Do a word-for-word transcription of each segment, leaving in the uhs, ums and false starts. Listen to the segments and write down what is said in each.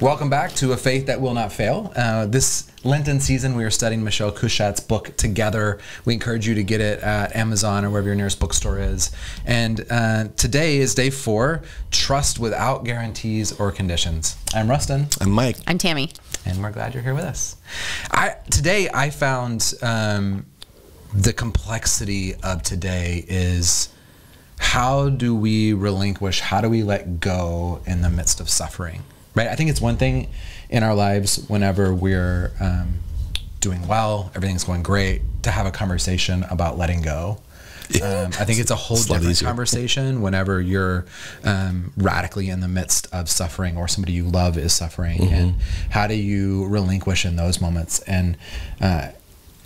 Welcome back to A Faith That Will Not Fail. Uh, this Lenten season, we are studying Michelle Couchette's book Together. We encourage you to get it at Amazon or wherever your nearest bookstore is. And uh, today is day four, Trust Without Guarantees or Conditions. I'm Rustin. I'm Mike. I'm Tammy. And we're glad you're here with us. I, today, I found um, the complexity of today is how do we relinquish, how do we let go in the midst of suffering? Right, I think it's one thing in our lives whenever we're um, doing well, everything's going great, to have a conversation about letting go. Um, I think it's a whole it's different easier. conversation whenever you're um, radically in the midst of suffering or somebody you love is suffering. Mm-hmm. And how do you relinquish in those moments? And uh,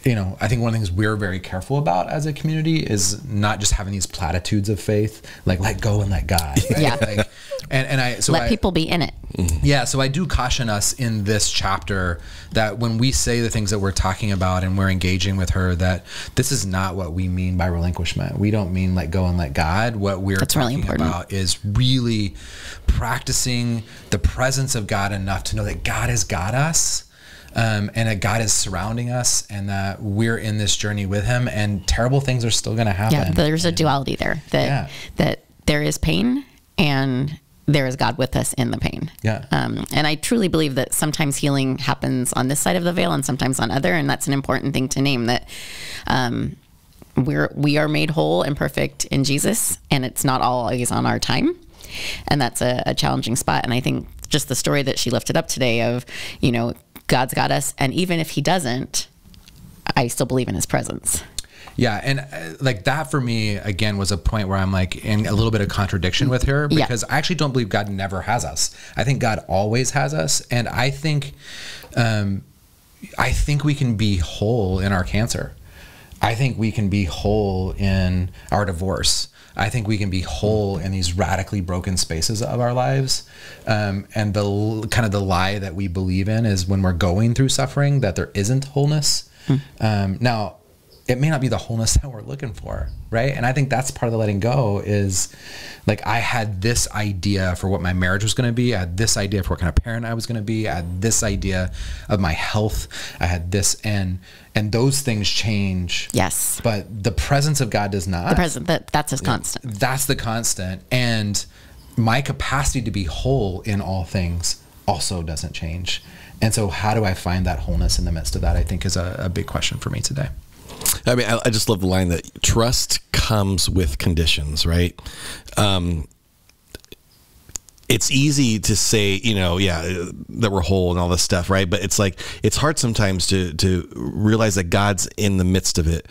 you know, I think one of the things we're very careful about as a community is not just having these platitudes of faith, like let go and let God. Right? Yeah. Like, and, and I so let I, people be in it. Yeah. So I do caution us in this chapter that when we say the things that we're talking about and we're engaging with her, that this is not what we mean by relinquishment. We don't mean let go and let God. What we're That's talking really about is really practicing the presence of God enough to know that God has got us. Um, and that God is surrounding us and that we're in this journey with him and terrible things are still going to happen. Yeah, there's a duality there that, yeah. that there is pain and there is God with us in the pain. Yeah. Um, and I truly believe that sometimes healing happens on this side of the veil and sometimes on other. And that's an important thing to name that, um, we're, we are made whole and perfect in Jesus and it's not always on our time. And that's a, a challenging spot. And I think just the story that she lifted up today of, you know, God's got us. And even if he doesn't, I still believe in his presence. Yeah. And uh, like that for me, again, was a point where I'm like in a little bit of contradiction with her because yeah. I actually don't believe God never has us. I think God always has us. And I think, um, I think we can be whole in our cancer. I think we can be whole in our divorce. I think we can be whole in these radically broken spaces of our lives. Um, and the kind of the lie that we believe in is when we're going through suffering that there isn't wholeness. Hmm. Um, now, it may not be the wholeness that we're looking for, right? And I think that's part of the letting go is like I had this idea for what my marriage was going to be. I had this idea for what kind of parent I was going to be. I had this idea of my health. I had this and and those things change. Yes. But the presence of God does not. The presence, that, that's his constant. That's the constant. And my capacity to be whole in all things also doesn't change. And so how do I find that wholeness in the midst of that, I think is a, a big question for me today. I mean, I, I just love the line that trust comes with conditions, right? Um, it's easy to say, you know, yeah, that we're whole and all this stuff, right? But it's like, it's hard sometimes to, to realize that God's in the midst of it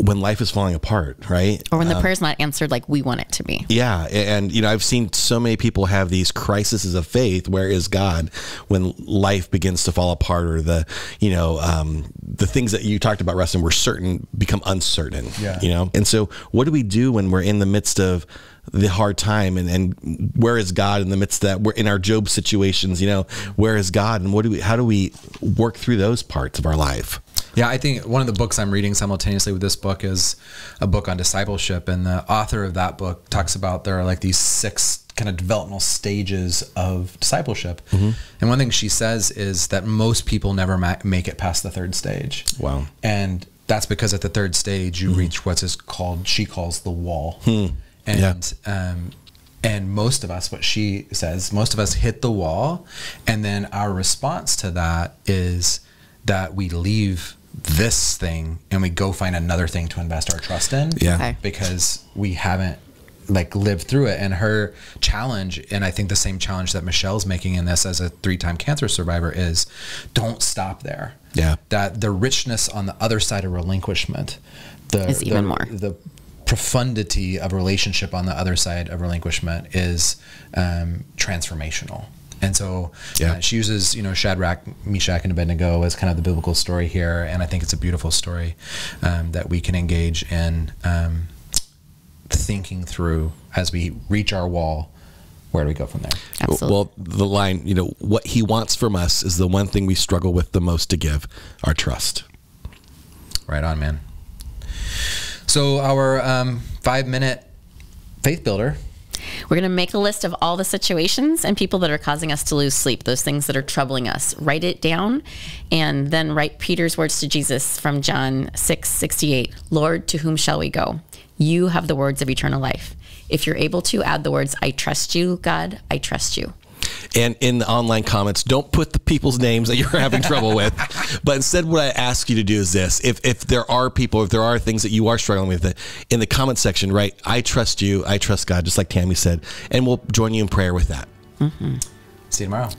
when life is falling apart, right? Or when the um, prayer's not answered like we want it to be. Yeah. And, you know, I've seen so many people have these crises of faith. Where is God when life begins to fall apart or the, you know, um, the things that you talked about, Rustin, were certain, become uncertain, yeah. you know? And so what do we do when we're in the midst of the hard time and, and where is God in the midst of that? We're in our Job situations, you know, where is God and what do we, how do we work through those parts of our life? Yeah, I think one of the books I'm reading simultaneously with this book is a book on discipleship. And the author of that book talks about there are like these six kind of developmental stages of discipleship. Mm-hmm. And one thing she says is that most people never ma make it past the third stage. Wow. And that's because at the third stage, you mm-hmm. reach what's is called, she calls the wall. Hmm. And, yeah. um, and most of us, what she says, most of us hit the wall. And then our response to that is that we leave this thing and we go find another thing to invest our trust in yeah. okay. because we haven't like lived through it. And her challenge, and I think the same challenge that Michelle's making in this as a three-time cancer survivor is don't stop there. Yeah. That the richness on the other side of relinquishment, the, is even the, more. the profundity of relationship on the other side of relinquishment is um, transformational. And so yeah. uh, she uses, you know, Shadrach, Meshach, and Abednego as kind of the biblical story here. And I think it's a beautiful story um, that we can engage in um, thinking through as we reach our wall. Where do we go from there? Absolutely. Well, the line, you know, what he wants from us is the one thing we struggle with the most to give, our trust. Right on, man. So our um, five minute faith builder. We're going to make a list of all the situations and people that are causing us to lose sleep, those things that are troubling us. Write it down, and then write Peter's words to Jesus from John six sixty-eight. Lord, to whom shall we go? You have the words of eternal life. If you're able to, add the words, I trust you, God, I trust you. And in the online comments, don't put the people's names that you're having trouble with. But instead, what I ask you to do is this. If, if there are people, if there are things that you are struggling with, in the comment section, write, I trust you, I trust God, just like Tammy said. And we'll join you in prayer with that. Mm-hmm. See you tomorrow.